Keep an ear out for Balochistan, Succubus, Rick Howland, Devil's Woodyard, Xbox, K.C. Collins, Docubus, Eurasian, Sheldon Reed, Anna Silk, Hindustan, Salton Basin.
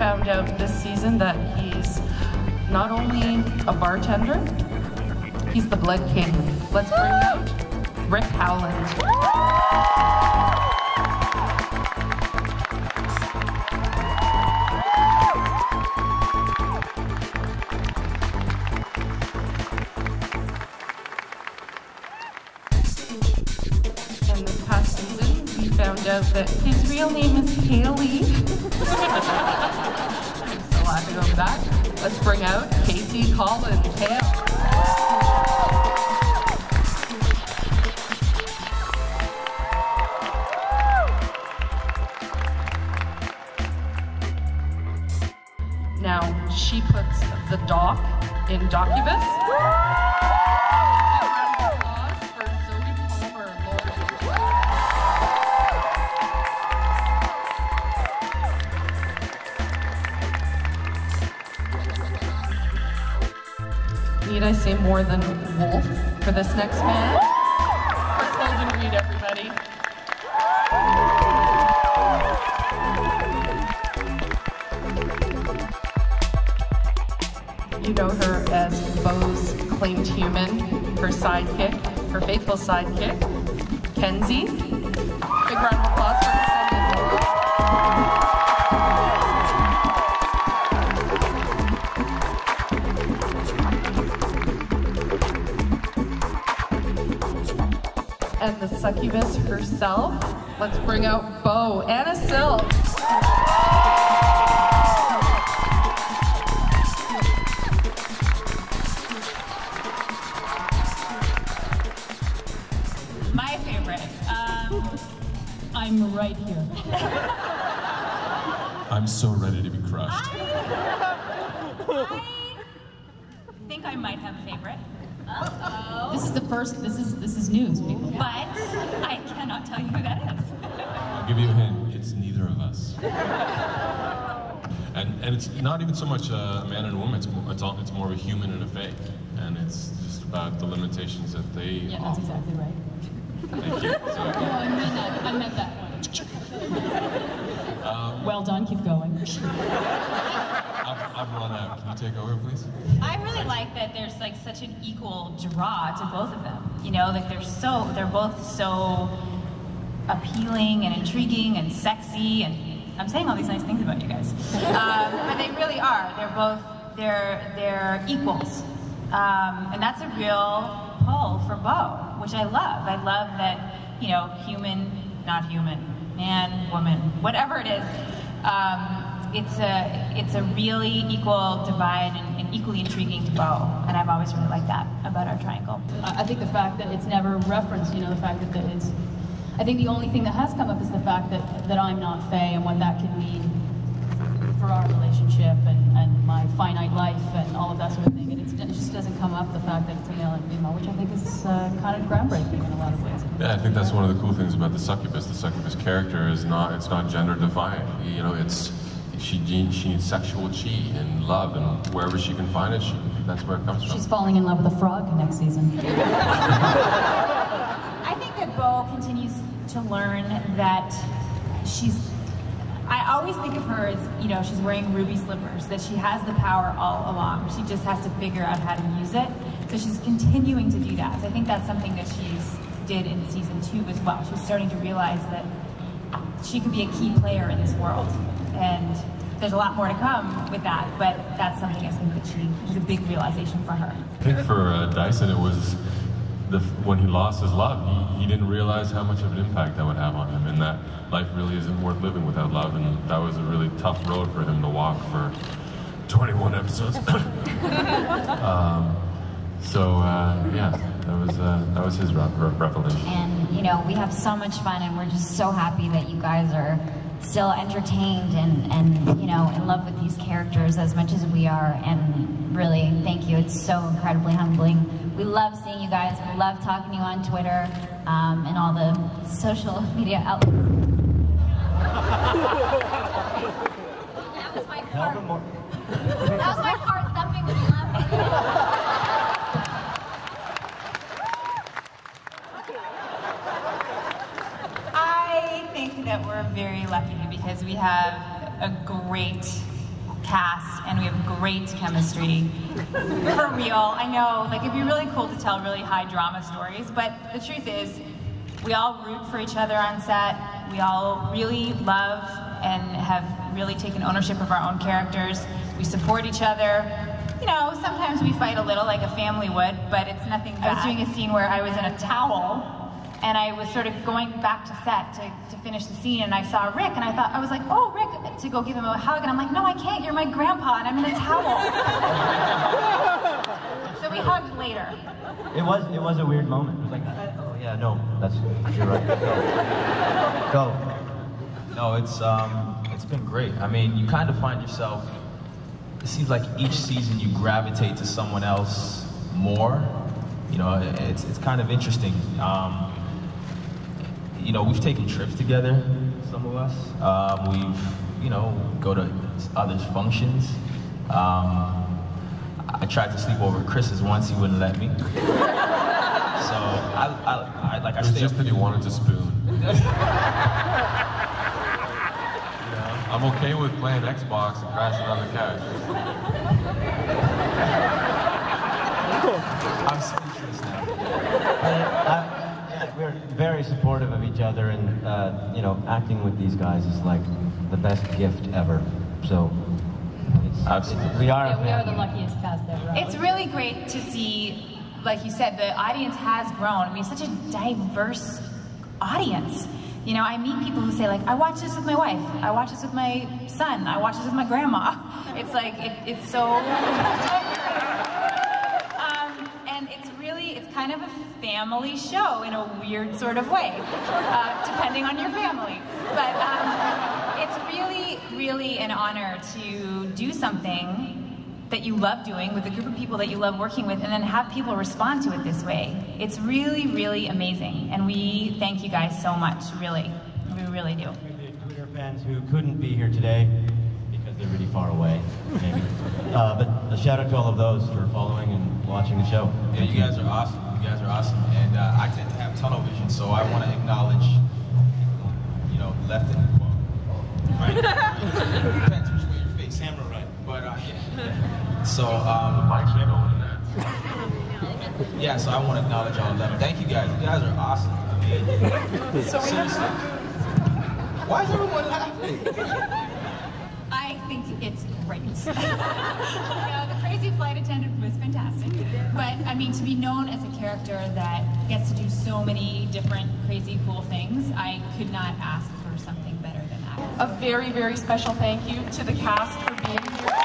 found out this season that he's not only a bartender, he's the Blood King. Let's bring out Rick Howland. Found out that his real name is Haley. I'm still laughing over that. Let's bring out K.C. Collins. Now, she puts the doc in Docubus. Need I say more than wolf for this next man? For Sheldon Reed, everybody. You know her as Beau's claimed human, her sidekick, her faithful sidekick, Kenzie. Big round of applause for her. And the succubus herself. Let's bring out Beau, Anna Silk. My favorite. I'm right here. I'm so ready to be crushed. I think I might have a favorite. Uh-oh. This is the first, this is news, people. But I cannot tell you who that is. I'll give you a hint, it's neither of us. And it's not even so much a man and a woman, it's more of a human and a fake. And it's just about the limitations that they offer. That's exactly right. Thank you. So, no, I meant that one. Well done, keep going. I've run out. Can you take over, please? I really like that there's like such an equal draw to both of them. You know, like they're both so appealing and intriguing and sexy, and I'm saying all these nice things about you guys, but they really are. They're both they're equals, and that's a real pull for Beau, which I love. I love that, you know, human, not human, man, woman, whatever it is. It's a really equal divide and equally intriguing to Beau, and I've always really liked that about our triangle. I think the fact that it's never referenced, you know, the fact that it's, I think the only thing that has come up is the fact that I'm not Faye and what that can mean for our relationship and my finite life and all of that sort of thing, and it just doesn't come up, the fact that it's a male and female, which I think is kind of groundbreaking in a lot of ways. Yeah, I think that's one of the cool things about the succubus. The succubus character is not gender defined. You know, it's She needs sexual chi and love, and wherever she can find it, that's where it comes from. She's falling in love with a frog next season. I think that Beau continues to learn that I always think of her as, you know, she's wearing ruby slippers, that she has the power all along. She just has to figure out how to use it. So she's continuing to do that. So I think that's something that she did in season 2 as well. She's starting to realize that she could be a key player in this world. And there's a lot more to come with that, but that's something I think that was a big realization for her. I think for Dyson, it was when he lost his love, he didn't realize how much of an impact that would have on him, and that life really isn't worth living without love, and that was a really tough road for him to walk for 21 episodes. Yeah, that was his revelation. And, you know, we have so much fun, and we're just so happy that you guys are still entertained and you know, in love with these characters as much as we are, and really thank you. It's so incredibly humbling. We love seeing you guys. We love talking to you on Twitter and all the social media outlets. That was my part. That was my part thumping when you left. That we're very lucky because we have a great cast, and we have great chemistry. For real, I know, like, it'd be really cool to tell really high drama stories, but the truth is, we all root for each other on set. We all really love and have really taken ownership of our own characters. We support each other. You know, sometimes we fight a little like a family would, but it's nothing bad. I was doing a scene where I was in a towel, and I was sort of going back to set to finish the scene, and I saw Rick, and I thought, I was like, oh, Rick, to go give him a hug, and I'm like, no, I can't, you're my grandpa, and I'm in a towel. So we hugged later. It was a weird moment. It was like, oh, yeah, no, that's, you're right, go. No, it's been great. I mean, you kind of find yourself, it seems like each season you gravitate to someone else more. You know, it's kind of interesting. You know, we've taken trips together, some of us. We've, you know, go to others' functions. I tried to sleep over Chris's once, he wouldn't let me. So, I like, I stayed just that he wanted to spoon. I'm okay with playing Xbox and crashing on the couch. I'm speechless now. We're very supportive of each other, and you know, acting with these guys is like the best gift ever. So, we are the luckiest cast ever. It's really great to see, like you said, the audience has grown. I mean, it's such a diverse audience. You know, I meet people who say, like, I watch this with my wife, I watch this with my son, I watch this with my grandma. It's like, it's so... and it's kind of a family show in a weird sort of way, depending on your family. But it's really, really an honor to do something that you love doing with a group of people that you love working with, and then have people respond to it this way. It's really, really amazing, and we thank you guys so much, really. We really do. The Twitter fans who couldn't be here today, because they're really far away, maybe. But a shout out to all of those for following and watching the show. Yeah, you guys are awesome. You guys are awesome, and I tend to have tunnel vision, so I want to acknowledge, you know, left and right. Depends which way your face, hammer right. But yeah. So, yeah, so I want to acknowledge all of them. Thank you guys. You guys are awesome. I mean, seriously. Why is everyone laughing? I think it's great. You know, the crazy flight attendant was fantastic. But, I mean, to be known as a character that gets to do so many different crazy cool things, I could not ask for something better than that. A very, very special thank you to the cast for being here.